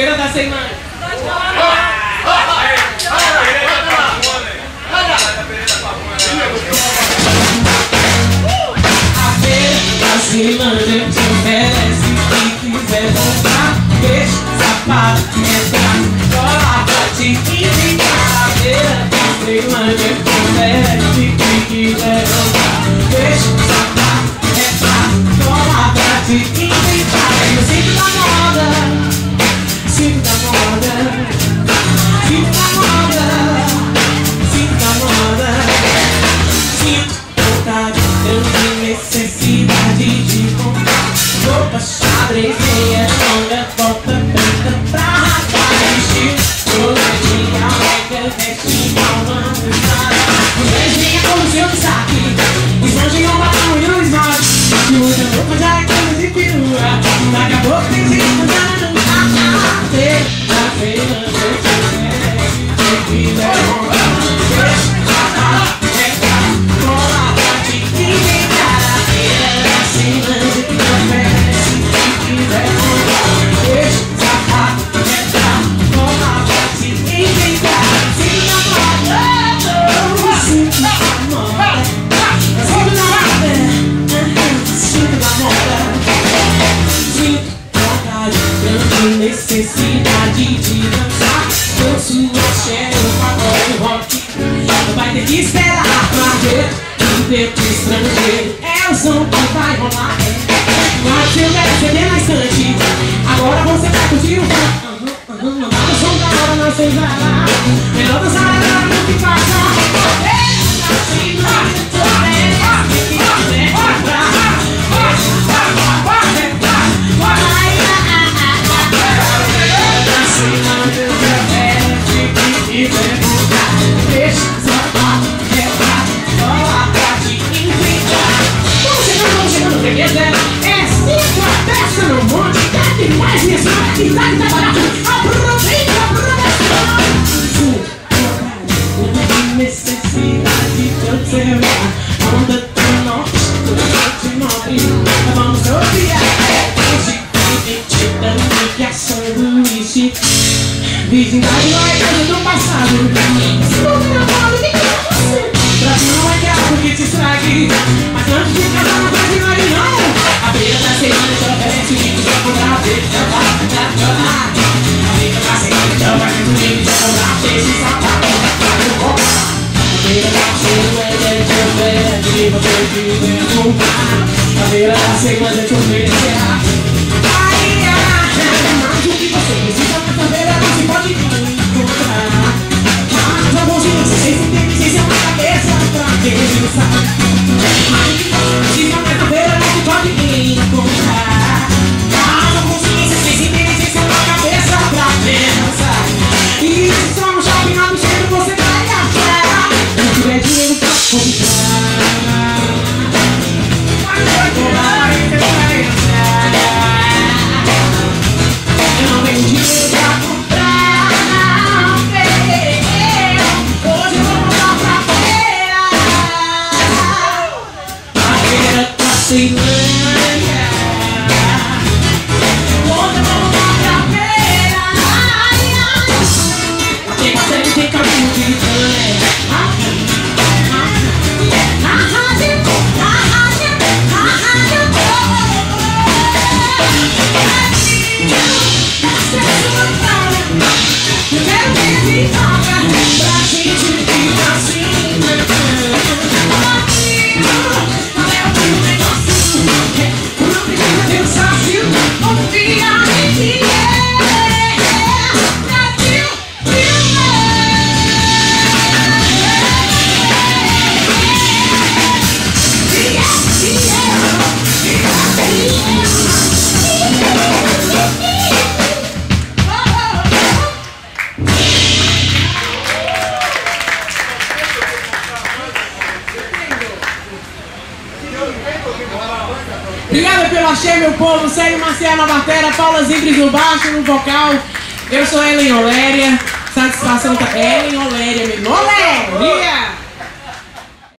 Pega da sem mais. A pega da sem mais merece que quiser voltar. Beijo, sapato, entrar, cola pra te indicar. A pega da sem mais merece que quiser voltar. Beijo, sapato, entrar, cola pra te indicar. Eu sinto da moda. Necessidade de dançar, eu sou o cheiro, o rock. Não vai ter que esperar pra ver um preto estrangeiro. É o som que vai rolar. Mas eu quero acender na estante. Agora você vai curtir o rock. Não dá o som da hora, não sei lá. Melhor dançar agora, não que virgindade não é coisa do passado. Se não me namoro, o que é você? Brasil não é que algo que te estrague. Mas antes de casar não faz milagre não. A beira da semana te oferece o que te acordar. Deixa eu dar, a beira da semana te oferece o que te acordar. Deixa eu dar, a beira da semana te oferece o que te acordar. A beira da semana te oferece o que você precisa na cadeira. Pode encontrar, mas a mãozinha sem inteligência na cabeça pra pensar. Mas o que você precisa na cadeira não se pode encontrar, mas a mãozinha sem inteligência na cabeça pra pensar. E se só no shopping lá no cheiro você vai achar, não tiver dinheiro pra comprar, vai comprar e você vai gastar. Eu não tenho dinheiro pra comprar. Obrigada pelo axé, meu povo. Sérgio Marcial na bateria, Paula Zigres no baixo, no vocal. Eu sou Ellen Oléria. Satisfação tá Ellen Oléria.